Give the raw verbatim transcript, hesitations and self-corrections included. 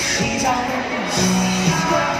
She's on the loose.